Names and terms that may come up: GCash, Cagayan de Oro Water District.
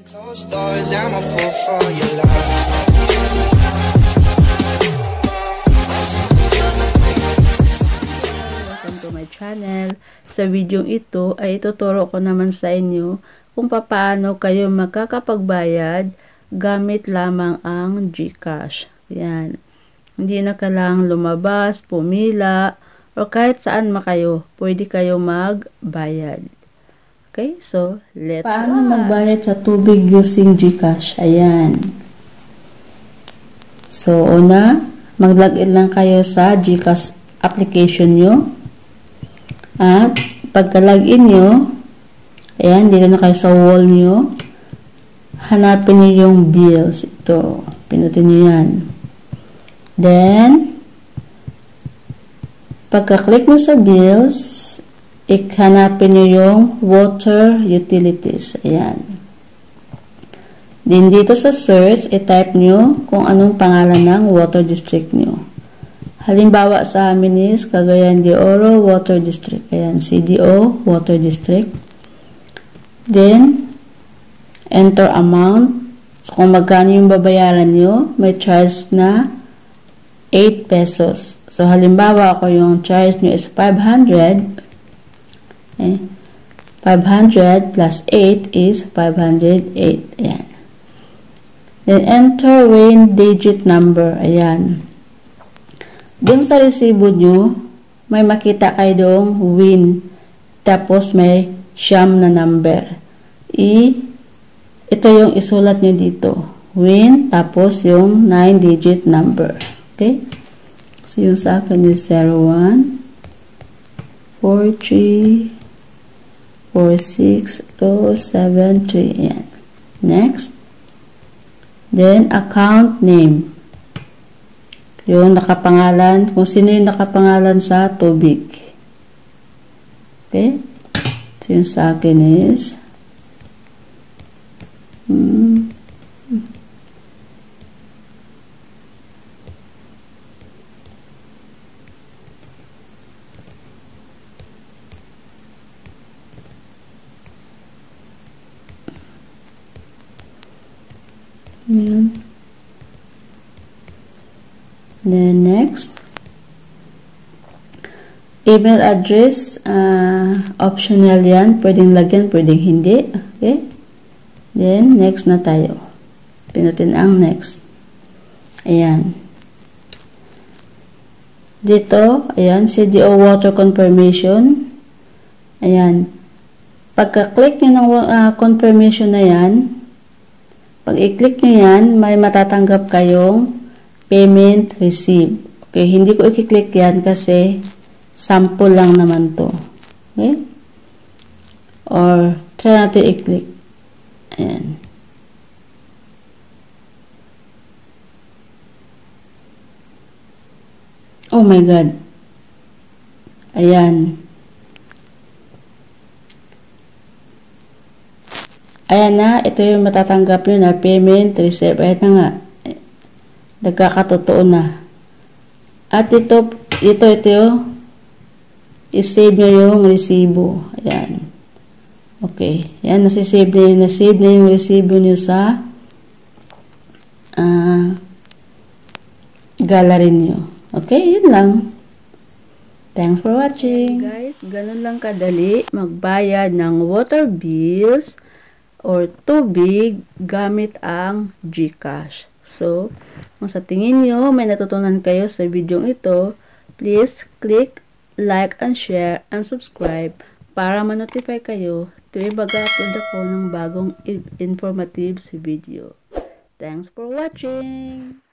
Welcome to my channel. Sa video ito ay ituturo ko naman sa inyo kung paano kayo makakapagbayad gamit lamang ang GCash. Yan. Hindi na kailangang lumabas, pumila, o kahit saan makayo, pwede kayo magbayad. Okay, so let's go. Paano magbayad sa tubig using GCash? Ayan. So, una, mag-login lang kayo sa GCash application nyo. At, pagka-login nyo, ayan, dito na kayo sa wall nyo. Hanapin nyo yung bills. Ito, pinutin nyo yan. Then, pagka-click mo sa bills, hanapin nyo yung water utilities. Ayan. Then dito sa search, i-type nyo kung anong pangalan ng water district nyo. Halimbawa sa amin is Cagayan de Oro Water District. Ayan, CDO Water District. Then, enter amount. So, kung magkano yung babayaran nyo, may charge na 8 pesos. So, halimbawa ako yung charge nyo is 500. Okay? 500 plus 8 is 508. Ayan. Then, enter win digit number. Ayan. Dun sa resibo nyo, may makita kayo doong win. Tapos, may siyam na number. Ito yung isulat nyo dito. Win, tapos yung 9 digit number. Okay? So, yung sa akin is 01 43 46 073. Yan. Next. Then, account name. Yung nakapangalan, kung sino yung nakapangalan sa tubig. Okay? So, yung sa akin is yan. Then next, email address, optional yan, pwedeng lagyan, pwedeng hindi. Okay, then next na tayo, pinutin ang next. Ayan, dito, ayan, CDO water confirmation. Ayan, pagka-click nyo ng confirmation na yan, pag i-click nyo yan, may matatanggap kayong payment receive. Okay, hindi ko i-click yan kasi sample lang naman to. Okay? Or, try natin i-click. Ayan. Oh my God. Ayan. Ayan na, ito yung matatanggap nyo na payment receipt. Ayan na nga. Nagkakatotoo na. At ito, isave nyo yung resibo. Ayan. Okay. Ayan, nasisave na yun. Nasave na yung resibo nyo sa gallery nyo. Okay, yun lang. Thanks for watching. Hey guys, ganun lang kadali magbayad ng water bills or tubig gamit ang GCash. So, kung sa tingin nyo may natutunan kayo sa video ito, please click like and share and subscribe para ma-notify kayo tuwing mag-upload ako ng bagong informative video. Thanks for watching!